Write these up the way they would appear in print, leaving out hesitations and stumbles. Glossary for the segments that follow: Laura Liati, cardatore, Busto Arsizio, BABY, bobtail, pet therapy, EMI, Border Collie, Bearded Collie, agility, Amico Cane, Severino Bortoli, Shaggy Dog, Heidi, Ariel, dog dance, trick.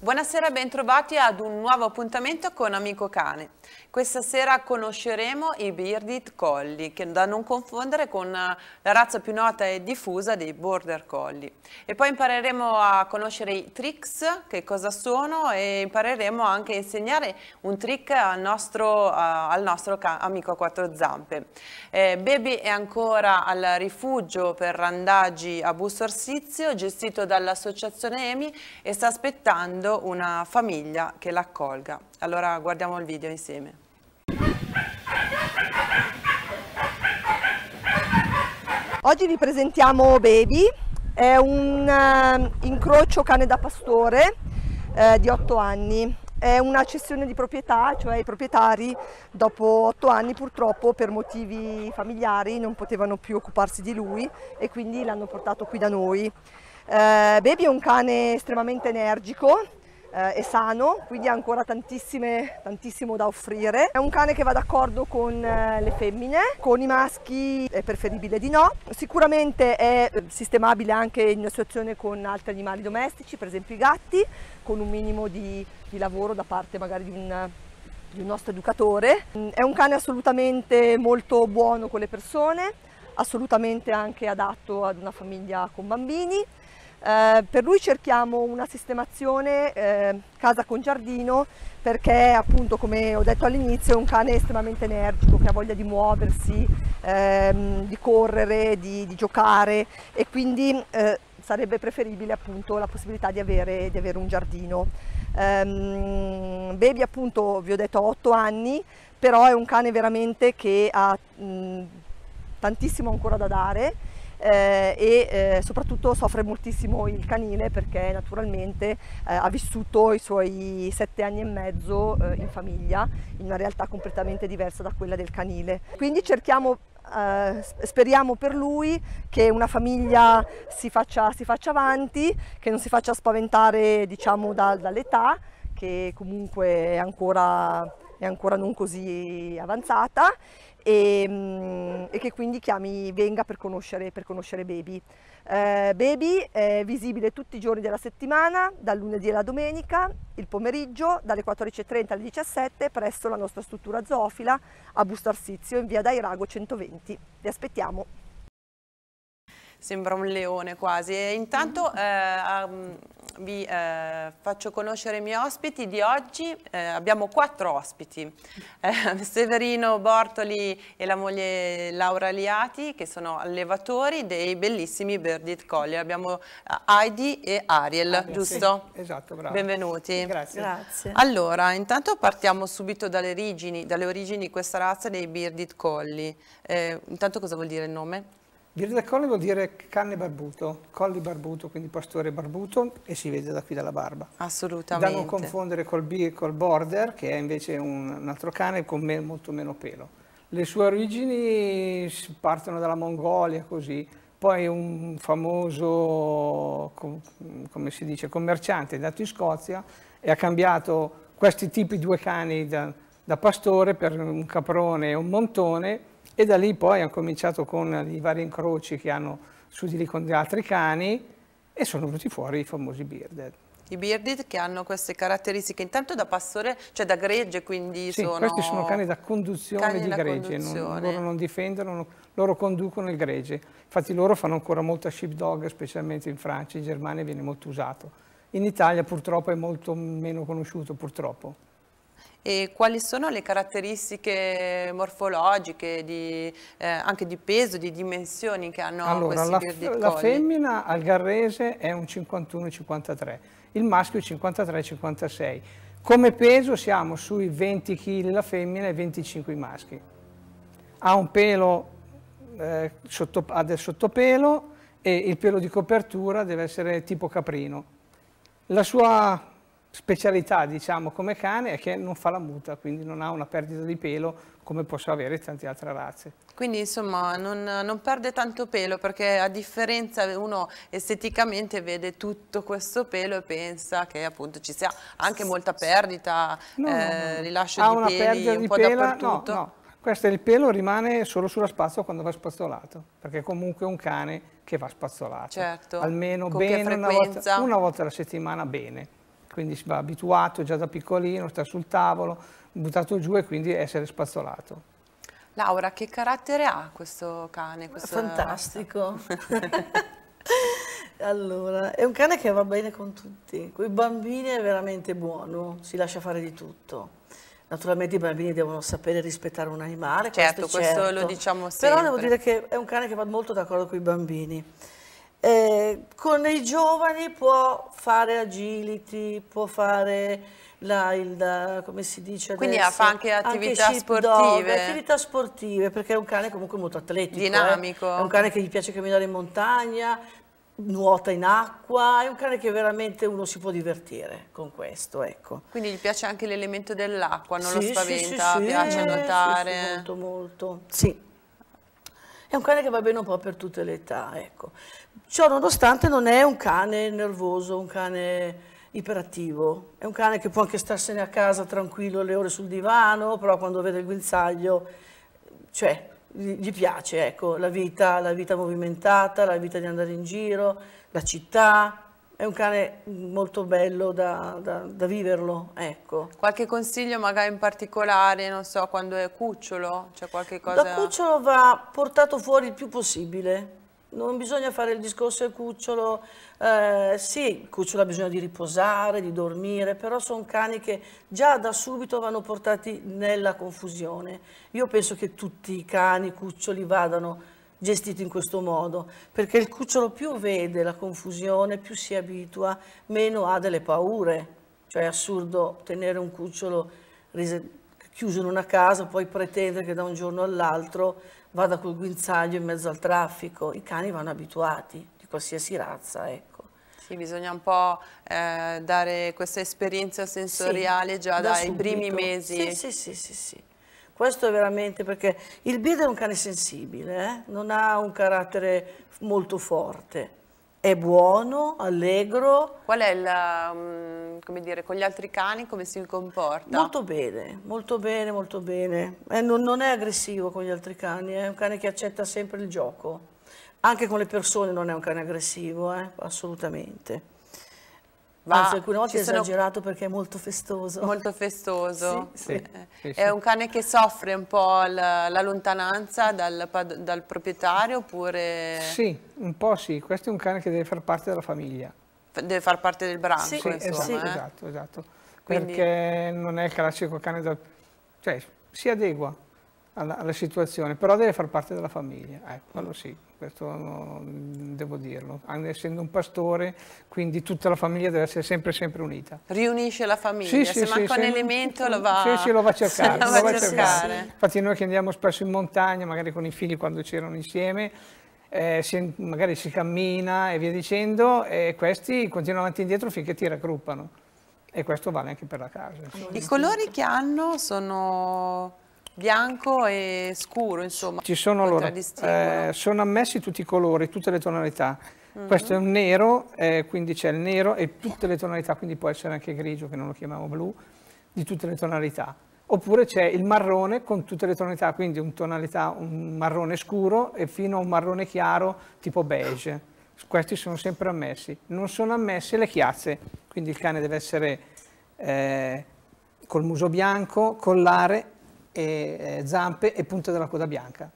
Buonasera, bentrovati ad un nuovo appuntamento con Amico Cane. Questa sera conosceremo i Bearded Collie, che da non confondere con la razza più nota e diffusa dei Border Collie. E poi impareremo a conoscere i tricks, che cosa sono, e impareremo anche a insegnare un trick al nostro amico a quattro zampe. Baby è ancora al rifugio per randagi a Busto Arsizio, gestito dall'associazione EMI, e sta aspettando una famiglia che l'accolga. Allora guardiamo il video insieme. Oggi vi presentiamo Baby, è un incrocio cane da pastore di 8 anni. È una cessione di proprietà, cioè i proprietari dopo 8 anni purtroppo per motivi familiari non potevano più occuparsi di lui e quindi l'hanno portato qui da noi. Baby è un cane estremamente energico, è sano, quindi ha ancora tantissimo da offrire. È un cane che va d'accordo con le femmine, con i maschi è preferibile di no. Sicuramente è sistemabile anche in associazione con altri animali domestici, per esempio i gatti, con un minimo di lavoro da parte magari di un nostro educatore. È un cane assolutamente molto buono con le persone, assolutamente anche adatto ad una famiglia con bambini. Per lui cerchiamo una sistemazione casa con giardino, perché appunto, come ho detto all'inizio, è un cane estremamente energico che ha voglia di muoversi, di correre, di giocare, e quindi sarebbe preferibile appunto la possibilità di avere un giardino. Baby appunto, vi ho detto, ha 8 anni, però è un cane veramente che ha tantissimo ancora da dare. Soprattutto soffre moltissimo il canile, perché naturalmente ha vissuto i suoi 7 anni e mezzo in famiglia, in una realtà completamente diversa da quella del canile. Quindi speriamo per lui che una famiglia si faccia avanti, che non si faccia spaventare, diciamo, dall'età, che comunque è ancora non così avanzata, e che quindi venga per conoscere Baby. Baby è visibile tutti i giorni della settimana, dal lunedì alla domenica, il pomeriggio, dalle 14:30 alle 17:00, presso la nostra struttura zoofila a Busto Arsizio, in via d'Airago 120. Vi aspettiamo. Sembra un leone quasi. E intanto vi faccio conoscere i miei ospiti di oggi. Abbiamo 4 ospiti, Severino Bortoli e la moglie Laura Liati, che sono allevatori dei bellissimi Bearded Collie. Abbiamo Heidi e Ariel, giusto? Sì, esatto, bravo. Benvenuti. Grazie. Grazie. Allora, intanto partiamo subito dalle origini di questa razza dei Bearded Collie. Intanto cosa vuol dire il nome? Bearded Collie vuol dire cane barbuto, colli barbuto, quindi pastore barbuto, e si vede da qui dalla barba. Assolutamente. Da non confondere col border, che è invece un altro cane con molto meno pelo. Le sue origini partono dalla Mongolia, così. Poi un famoso, come si dice, commerciante è nato in Scozia e ha cambiato questi tipi 2 cani da pastore per un caprone e un montone. E da lì poi hanno cominciato con i vari incroci che hanno su di lì con gli altri cani, e sono venuti fuori i famosi Bearded. I Bearded, che hanno queste caratteristiche intanto da pastore, cioè da gregge, quindi sì, sono... questi sono cani da conduzione, cani di gregge, loro non difendono, loro conducono il gregge. Infatti loro fanno ancora molta sheepdog, specialmente in Francia, in Germania viene molto usato. In Italia purtroppo è molto meno conosciuto, purtroppo. E quali sono le caratteristiche morfologiche, anche di peso, di dimensioni che hanno questi Bearded Collie? La femmina al Garrese è un 51-53, il maschio 53-56. Come peso siamo sui 20 kg la femmina e 25 i maschi. Ha un pelo sottopelo e il pelo di copertura deve essere tipo caprino. La sua specialità, diciamo, come cane è che non fa la muta, quindi non ha una perdita di pelo come posso avere tante altre razze. Quindi insomma non perde tanto pelo, perché a differenza uno esteticamente vede tutto questo pelo e pensa che appunto ci sia anche molta perdita, no, rilascio ha di peli un po' dappertutto. No, no. Questo è il pelo, rimane solo sulla spazzola quando va spazzolato, perché comunque è un cane che va spazzolato, certo, almeno con bene, una volta alla settimana bene. Quindi si va abituato già da piccolino, sta sul tavolo, buttato giù e quindi essere spazzolato. Laura, che carattere ha questo cane? Fantastico. Allora, è un cane che va bene con tutti, con i bambini è veramente buono, si lascia fare di tutto. Naturalmente i bambini devono sapere rispettare un animale, certo, questo lo diciamo sempre. Però devo dire che è un cane che va molto d'accordo con i bambini. Con i giovani può fare agility, può fare come si dice adesso, quindi fa anche attività sportive, perché è un cane comunque molto atletico, dinamico, è un cane che gli piace camminare in montagna, nuota in acqua, è un cane che veramente uno si può divertire con questo, ecco. Quindi gli piace anche l'elemento dell'acqua, non lo spaventa, piace nuotare, sì, molto molto, sì. È un cane che va bene un po' per tutte le età, ecco. Ciò nonostante non è un cane nervoso, un cane iperattivo, è un cane che può anche starsene a casa tranquillo le ore sul divano, però quando vede il guinzaglio, cioè, gli piace, ecco, la vita movimentata, la vita di andare in giro, la città. È un cane molto bello da viverlo, ecco. Qualche consiglio magari in particolare, non so, quando è cucciolo? Cioè qualche cosa... Da cucciolo va portato fuori il più possibile, non bisogna fare il discorso del cucciolo, sì, il cucciolo ha bisogno di riposare, di dormire, però sono cani che già da subito vanno portati nella confusione. Io penso che tutti i cani, i cuccioli vadano gestito in questo modo, perché il cucciolo più vede la confusione, più si abitua, meno ha delle paure. Cioè è assurdo tenere un cucciolo chiuso in una casa, poi pretendere che da un giorno all'altro vada col guinzaglio in mezzo al traffico. I cani vanno abituati, di qualsiasi razza, ecco. Sì, bisogna un po' dare questa esperienza sensoriale, sì, già dai primi mesi. Sì, sì, sì, sì, sì. Questo è veramente, perché il Bearded è un cane sensibile, non ha un carattere molto forte, è buono, allegro. Qual è come dire, con gli altri cani come si comporta? Molto bene, molto bene, molto bene. Non è aggressivo con gli altri cani, è un cane che accetta sempre il gioco. Anche con le persone non è un cane aggressivo, assolutamente. Anzi, alcune volte è esagerato perché è molto festoso. Molto festoso. Sì, sì, sì, sì. È un cane che soffre un po' la lontananza dal proprietario, oppure... Sì, un po' sì. Questo è un cane che deve far parte della famiglia. Deve far parte del branco, sì, insomma. Esatto, sì, esatto, esatto. Quindi... Perché non è il classico cane da... Cioè, si adegua alla situazione, però deve far parte della famiglia. Quello sì, questo devo dirlo. Essendo un pastore, quindi tutta la famiglia deve essere sempre unita. Riunisce la famiglia, sì, se sì, manca sì, un elemento lo va a cercare. Infatti noi che andiamo spesso in montagna, magari con i figli quando c'erano insieme, magari si cammina e via dicendo, e questi continuano avanti e indietro finché ti raggruppano. E questo vale anche per la casa. I colori che hanno sono... bianco e scuro, insomma. Ci sono, allora, sono ammessi tutti i colori, tutte le tonalità. Questo è un nero, quindi c'è il nero e tutte le tonalità, quindi può essere anche grigio, che non lo chiamiamo blu, di tutte le tonalità. Oppure c'è il marrone con tutte le tonalità, quindi un marrone scuro e fino a un marrone chiaro tipo beige. Questi sono sempre ammessi. Non sono ammesse le chiazze, quindi il cane deve essere col muso bianco, collare, e zampe e punta della coda bianca.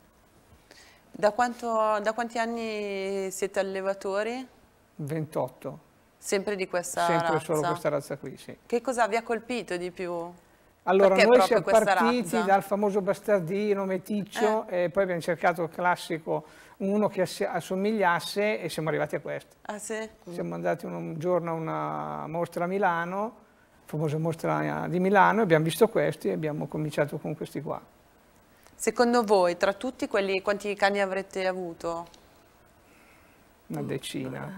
Da quanti anni siete allevatori? 28. Sempre di questa razza? Sempre solo questa razza qui, sì. Che cosa vi ha colpito di più? Allora, noi siamo partiti dal famoso bastardino meticcio e poi abbiamo cercato il classico, uno che assomigliasse, e siamo arrivati a questo. Ah, sì? Siamo andati un giorno a una mostra a Milano, famosa mostra di Milano, abbiamo visto questi e abbiamo cominciato con questi qua. Secondo voi, tra tutti quelli, quanti cani avrete avuto? una decina.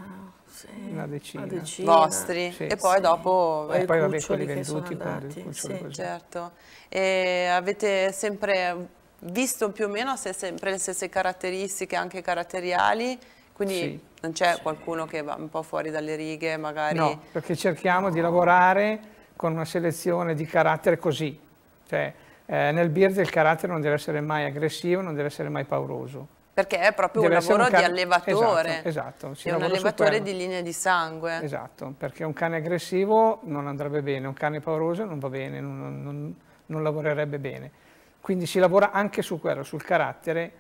Sì, una decina. Vostri, sì, e poi sì. Dopo e poi vabbè, quelli venduti, quelli sì, così. Certo. E avete sempre visto più o meno se sempre le stesse caratteristiche anche caratteriali, quindi sì, non c'è sì. Qualcuno che va un po' fuori dalle righe magari? No, perché cerchiamo di lavorare con una selezione di carattere così, cioè nel Bearded il carattere non deve essere mai aggressivo, non deve essere mai pauroso. Perché è proprio un lavoro di allevatore, esatto, è un allevatore di linee di sangue. Esatto, perché un cane aggressivo non andrebbe bene, un cane pauroso non va bene, non lavorerebbe bene. Quindi si lavora anche su quello, sul carattere,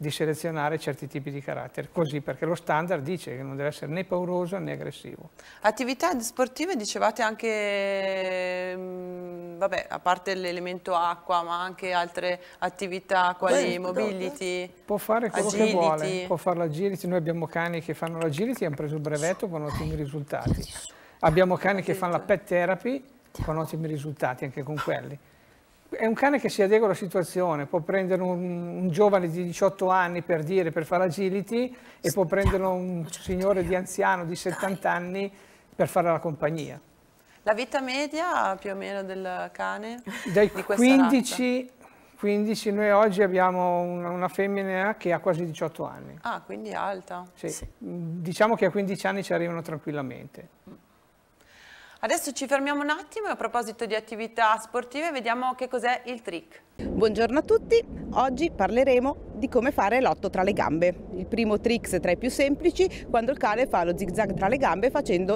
di selezionare certi tipi di carattere, così perché lo standard dice che non deve essere né pauroso né aggressivo. Attività sportive dicevate anche, vabbè, a parte l'elemento acqua, ma anche altre attività quali mobility, può fare quello agility. Che vuole, può fare l'agility, noi abbiamo cani che fanno l'agility, hanno preso il brevetto con ottimi risultati, abbiamo cani che fanno la pet therapy con ottimi risultati anche con quelli. È un cane che si adegua alla situazione, può prendere un giovane di 18 anni per dire per fare agility e può prendere un signore di anziano di 70 anni per fare la compagnia. La vita media più o meno del cane? Dai 15, noi oggi abbiamo una femmina che ha quasi 18 anni. Ah, quindi alta. Sì. Sì. Diciamo che a 15 anni ci arrivano tranquillamente. Adesso ci fermiamo un attimo e a proposito di attività sportive vediamo che cos'è il trick. Buongiorno a tutti, oggi parleremo di come fare l'otto tra le gambe. Il primo trick tra i più semplici quando il cane fa lo zigzag tra le gambe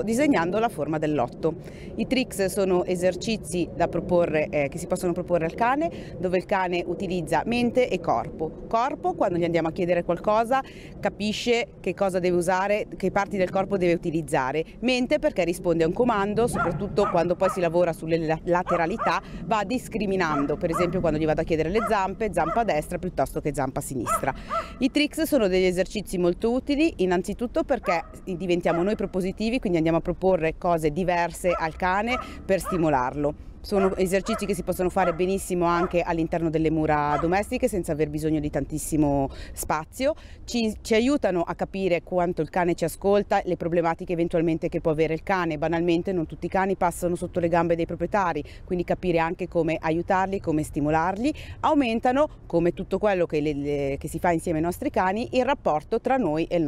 disegnando la forma dell'otto. I trick sono esercizi da proporre, che si possono proporre al cane dove il cane utilizza mente e corpo. Corpo quando gli andiamo a chiedere qualcosa capisce che cosa deve usare, che parti del corpo deve utilizzare. Mente perché risponde a un comando, soprattutto quando poi si lavora sulle lateralità va discriminando, per esempio quando gli vado a chiedere le zampe, zampa a destra piuttosto che zampa a sinistra. I tricks sono degli esercizi molto utili innanzitutto perché diventiamo noi propositivi, quindi andiamo a proporre cose diverse al cane per stimolarlo. Sono esercizi che si possono fare benissimo anche all'interno delle mura domestiche senza aver bisogno di tantissimo spazio, ci aiutano a capire quanto il cane ci ascolta, le problematiche eventualmente che può avere il cane, banalmente non tutti i cani passano sotto le gambe dei proprietari, quindi capire anche come aiutarli, come stimolarli, aumentano come tutto quello che si fa insieme ai nostri cani il rapporto tra noi e il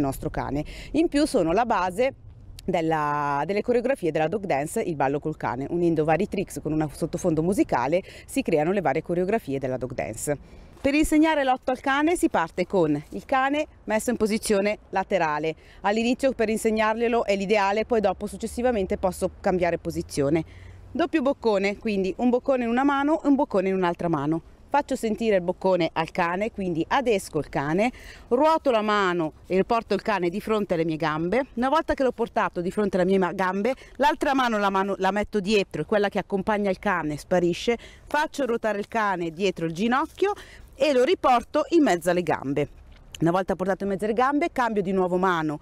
nostro cane, in più sono la base delle coreografie della dog dance, il ballo col cane, unendo vari tricks con un sottofondo musicale si creano le varie coreografie della dog dance. Per insegnare l'otto al cane si parte con il cane messo in posizione laterale, all'inizio per insegnarglielo è l'ideale, poi dopo successivamente posso cambiare posizione. Doppio boccone, quindi un boccone in una mano e un boccone in un'altra mano. Faccio sentire il boccone al cane, quindi adesco il cane, ruoto la mano e porto il cane di fronte alle mie gambe. Una volta che l'ho portato di fronte alle mie gambe, l'altra mano la metto dietro e quella che accompagna il cane sparisce. Faccio ruotare il cane dietro il ginocchio e lo riporto in mezzo alle gambe. Una volta portato in mezzo alle gambe, cambio di nuovo mano.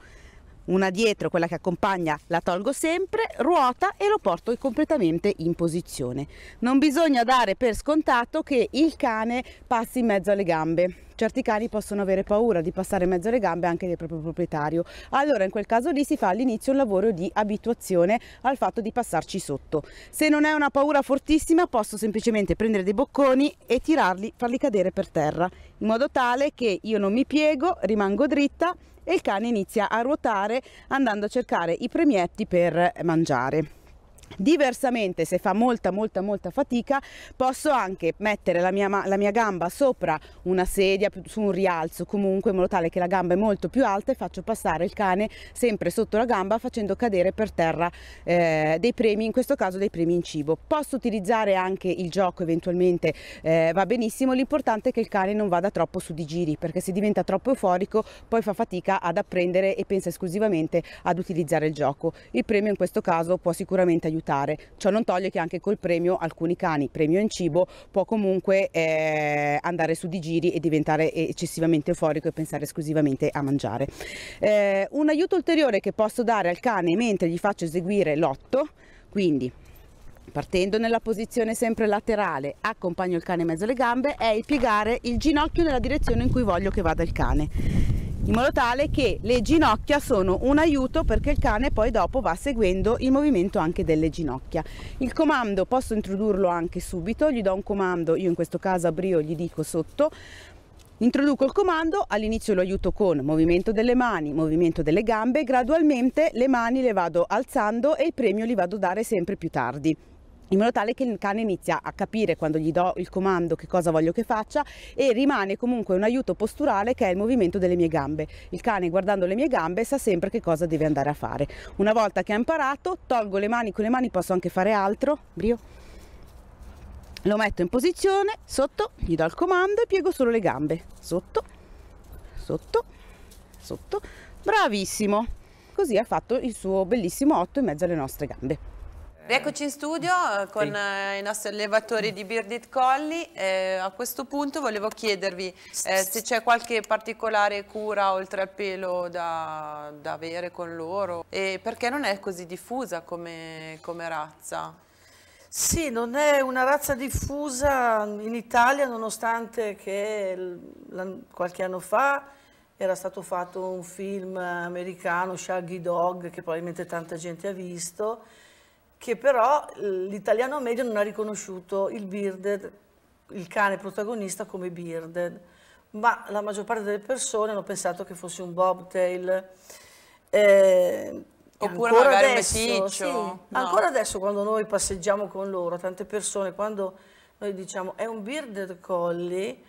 Una dietro, quella che accompagna, la tolgo sempre, ruota e lo porto completamente in posizione. Non bisogna dare per scontato che il cane passi in mezzo alle gambe. Certi cani possono avere paura di passare in mezzo alle gambe anche del proprio proprietario. Allora in quel caso lì si fa all'inizio un lavoro di abituazione al fatto di passarci sotto. Se non è una paura fortissima posso semplicemente prendere dei bocconi e tirarli, farli cadere per terra, in modo tale che io non mi piego, rimango dritta e il cane inizia a ruotare andando a cercare i premietti per mangiare. Diversamente, se fa molta fatica, posso anche mettere la mia gamba sopra una sedia, su un rialzo comunque, in modo tale che la gamba è molto più alta e faccio passare il cane sempre sotto la gamba facendo cadere per terra dei premi, in questo caso dei premi in cibo. Posso utilizzare anche il gioco eventualmente, va benissimo, l'importante è che il cane non vada troppo su di giri, perché se diventa troppo euforico poi fa fatica ad apprendere e pensa esclusivamente ad utilizzare il gioco. Il premio in questo caso può sicuramente aiutare. Ciò non toglie che anche col premio alcuni cani, premio in cibo, può comunque andare su di giri e diventare eccessivamente euforico e pensare esclusivamente a mangiare. Un aiuto ulteriore che posso dare al cane mentre gli faccio eseguire l'otto, quindi partendo nella posizione sempre laterale, accompagno il cane in mezzo alle gambe, è il piegare il ginocchio nella direzione in cui voglio che vada il cane. in modo tale che le ginocchia sono un aiuto, perché il cane poi dopo va seguendo il movimento anche delle ginocchia. Il comando posso introdurlo anche subito, gli do un comando, io in questo caso a Brio gli dico sotto, introduco il comando, all'inizio lo aiuto con movimento delle mani, movimento delle gambe, gradualmente le mani le vado alzando e il premio li vado a dare sempre più tardi, in modo tale che il cane inizia a capire quando gli do il comando che cosa voglio che faccia e rimane comunque un aiuto posturale che è il movimento delle mie gambe. Il cane guardando le mie gambe sa sempre che cosa deve andare a fare. Una volta che ha imparato, tolgo le mani, con le mani posso anche fare altro, Brio, lo metto in posizione, sotto, gli do il comando e piego solo le gambe, sotto, sotto, sotto, bravissimo, così ha fatto il suo bellissimo 8 in mezzo alle nostre gambe. Eccoci in studio con i nostri allevatori di Bearded Collie. A questo punto volevo chiedervi se c'è qualche particolare cura oltre al pelo da avere con loro, e perché non è così diffusa come razza. Sì, non è una razza diffusa in Italia, nonostante che qualche anno fa era stato fatto un film americano, Shaggy Dog, che probabilmente tanta gente ha visto, che però l'italiano medio non ha riconosciuto il bearded, il cane protagonista, come bearded, ma la maggior parte delle persone hanno pensato che fosse un bobtail. Oppure magari adesso, un meticcio. Sì, no. Ancora adesso quando noi passeggiamo con loro, tante persone, quando noi diciamo è un bearded collie,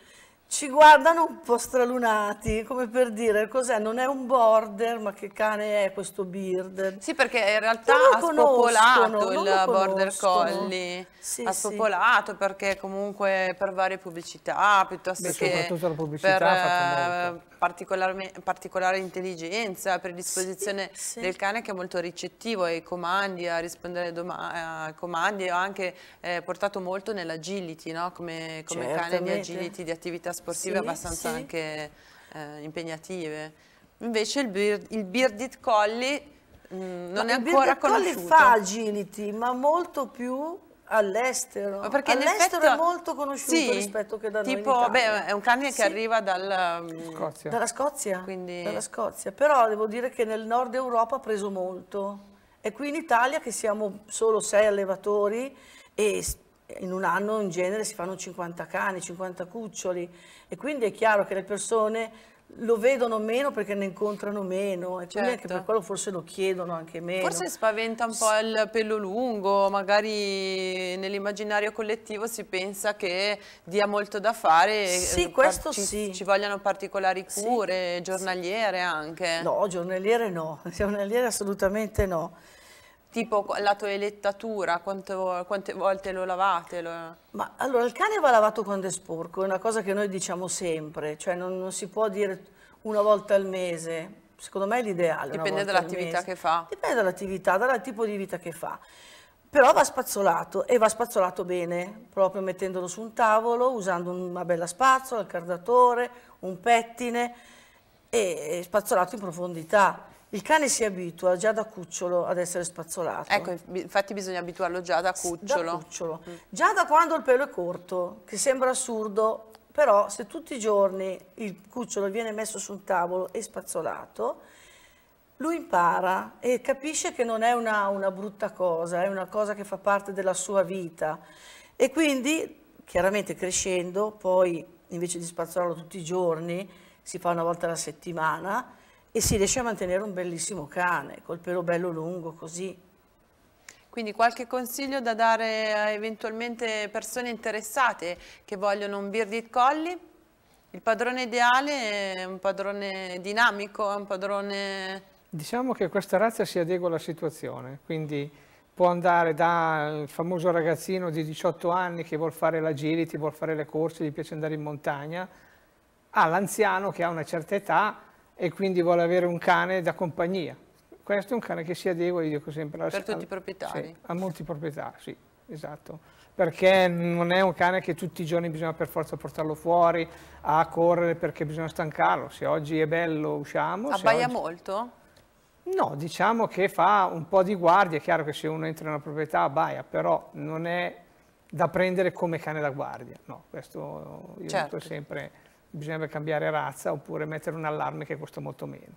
ci guardano un po' stralunati, come per dire cos'è, non è un border, ma che cane è questo bearded? Sì, perché in realtà ha spopolato il border collie, sì, ha spopolato, sì, perché comunque per varie pubblicità, piuttosto che la pubblicità per particolare intelligenza, predisposizione, sì, sì, del cane, che è molto ricettivo ai comandi, a rispondere ai comandi, ha anche portato molto nell'agility, no? come cane di agility, di attività sportive, sì, abbastanza, sì, anche impegnative. Invece il Bearded Collie non è ancora conosciuto. Il Bearded Collie fa agility, ma molto più all'estero. Perché all'estero è molto conosciuto, sì, rispetto che da noi. Tipo, beh, è un cane, sì, che arriva dalla Scozia. Quindi... dalla Scozia. Però devo dire che nel nord Europa ha preso molto. E qui in Italia, che siamo solo 6 allevatori, e in un anno in genere si fanno 50 cani, 50 cuccioli, e quindi è chiaro che le persone lo vedono meno perché ne incontrano meno, e quindi anche per quello forse lo chiedono anche meno. Forse spaventa un po' il pelo lungo, magari nell'immaginario collettivo si pensa che dia molto da fare, sì, questo ci vogliano particolari cure, sì, giornaliere, sì, anche. No, giornaliere assolutamente no. Tipo la toelettatura, quante volte lo lavate? Ma allora il cane va lavato quando è sporco, è una cosa che noi diciamo sempre, cioè non si può dire una volta al mese, secondo me è l'ideale. Dipende dall'attività che fa. Dipende dall'attività, dal tipo di vita che fa. Però va spazzolato, e va spazzolato bene, proprio mettendolo su un tavolo, usando una bella spazzola, il cardatore, un pettine, e spazzolato in profondità. Il cane si abitua già da cucciolo ad essere spazzolato. Ecco, infatti bisogna abituarlo già da cucciolo. Da cucciolo. Già da quando il pelo è corto, che sembra assurdo, però se tutti i giorni il cucciolo viene messo su un tavolo e spazzolato, lui impara e capisce che non è una brutta cosa, è una cosa che fa parte della sua vita. E quindi, chiaramente crescendo, poi invece di spazzolarlo tutti i giorni, si fa una volta alla settimana, e si riesce a mantenere un bellissimo cane, col pelo bello lungo, così. Quindi qualche consiglio da dare a eventualmente persone interessate che vogliono un Bearded Collie? Il padrone ideale è un padrone dinamico, è un padrone... Diciamo che questa razza si adegua alla situazione, quindi può andare dal famoso ragazzino di 18 anni che vuol fare l'agility, vuol fare le corse, gli piace andare in montagna, all'anziano che ha una certa età e quindi vuole avere un cane da compagnia. Questo è un cane che si adegua, io dico sempre, per tutti i proprietari. Sì, a molti proprietari, sì, esatto, perché non è un cane che tutti i giorni bisogna per forza portarlo fuori a correre perché bisogna stancarlo. Se oggi è bello usciamo. Abbaia oggi... molto? No, diciamo che fa un po' di guardia, è chiaro che se uno entra in una proprietà abbaia, però non è da prendere come cane da guardia, no, questo io dico sempre... bisognerebbe cambiare razza oppure mettere un allarme che costa molto meno.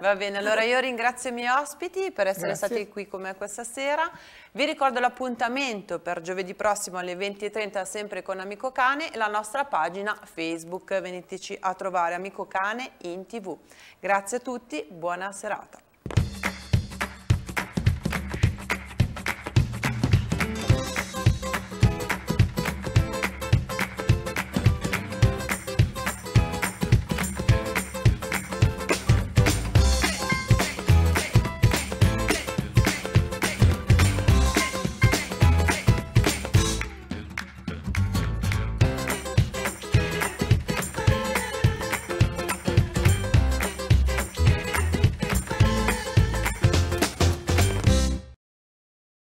Va bene, allora io ringrazio i miei ospiti per essere stati qui con me questa sera. Vi ricordo l'appuntamento per giovedì prossimo alle 20:30 sempre con Amico Cane e la nostra pagina Facebook. Veniteci a trovare, Amico Cane in TV. Grazie a tutti, buona serata.